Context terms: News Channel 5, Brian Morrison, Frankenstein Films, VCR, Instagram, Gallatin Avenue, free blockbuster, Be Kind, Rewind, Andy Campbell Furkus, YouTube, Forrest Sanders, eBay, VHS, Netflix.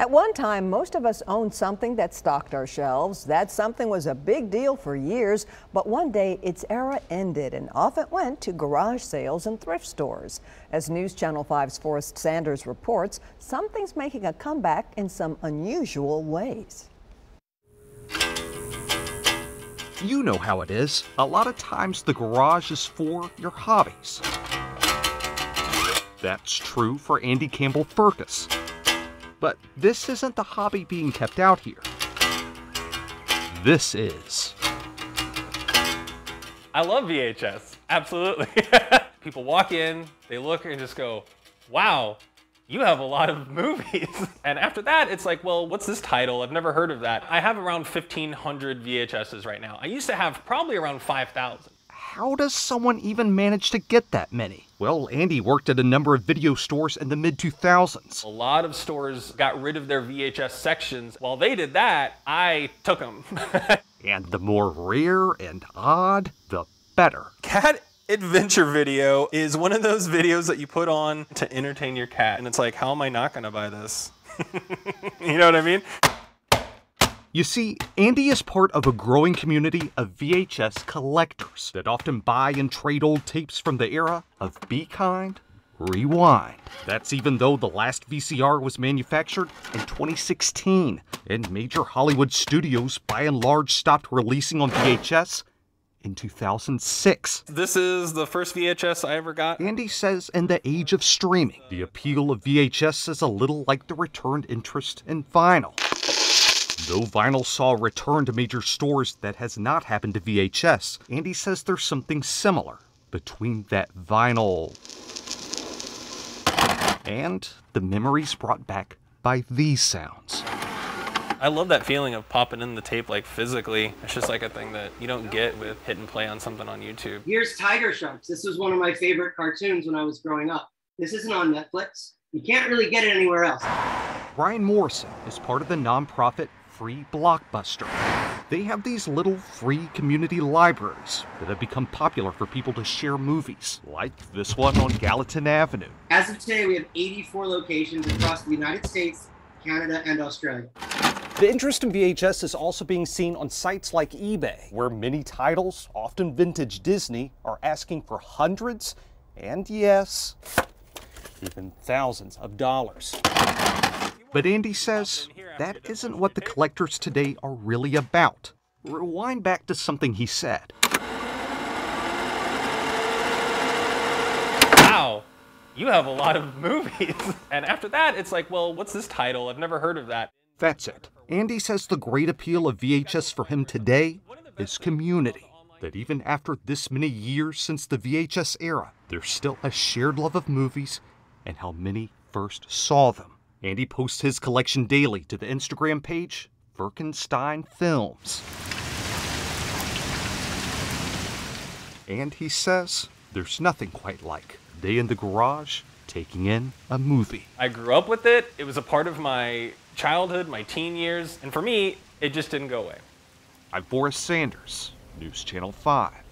At one time, most of us owned something that stocked our shelves. That something was a big deal for years, but one day its era ended and off it went to garage sales and thrift stores. As News Channel 5's Forrest Sanders reports, something's making a comeback in some unusual ways. You know how it is. A lot of times the garage is for your hobbies. That's true for Andy Campbell Furkus. But this isn't the hobby being kept out here. This is. I love VHS, absolutely. People walk in, they look and just go, wow, you have a lot of movies. And after that, it's like, well, what's this title? I've never heard of that. I have around 1,500 VHSs right now. I used to have probably around 5,000. How does someone even manage to get that many? Well, Andy worked at a number of video stores in the mid-2000s. A lot of stores got rid of their VHS sections. While they did that, I took them. And the more rare and odd, the better. Cat Adventure Video is one of those videos that you put on to entertain your cat. And it's like, how am I not gonna buy this? You know what I mean? You see, Andy is part of a growing community of VHS collectors that often buy and trade old tapes from the era of Be Kind, Rewind. That's even though the last VCR was manufactured in 2016, and major Hollywood studios by and large stopped releasing on VHS in 2006. This is the first VHS I ever got. Andy says in the age of streaming, the appeal of VHS is a little like the returned interest in vinyl. Though vinyl saw a return to major stores, that has not happened to VHS. Andy says there's something similar between that vinyl and the memories brought back by these sounds. I love that feeling of popping in the tape, like physically. It's just like a thing that you don't get with hit and play on something on YouTube. Here's Tiger Sharks. This was one of my favorite cartoons when I was growing up. This isn't on Netflix. You can't really get it anywhere else. Brian Morrison is part of the nonprofit Free Blockbuster. They have these little free community libraries that have become popular for people to share movies, like this one on Gallatin Avenue. As of today, we have 84 locations across the United States, Canada, and Australia. The interest in VHS is also being seen on sites like eBay, where many titles, often vintage Disney, are asking for hundreds and, yes, even thousands of dollars. But Andy says that isn't what the collectors today are really about. Rewind back to something he said. Wow, you have a lot of movies. And after that, it's like, well, what's this title? I've never heard of that. That's it. Andy says the great appeal of VHS for him today is community. That even after this many years since the VHS era, there's still a shared love of movies and how many first saw them. Andy posts his collection daily to the Instagram page, Frankenstein Films. And he says there's nothing quite like a day in the garage taking in a movie. I grew up with it. It was a part of my childhood, my teen years. And for me, it just didn't go away. I'm Forrest Sanders, News Channel 5.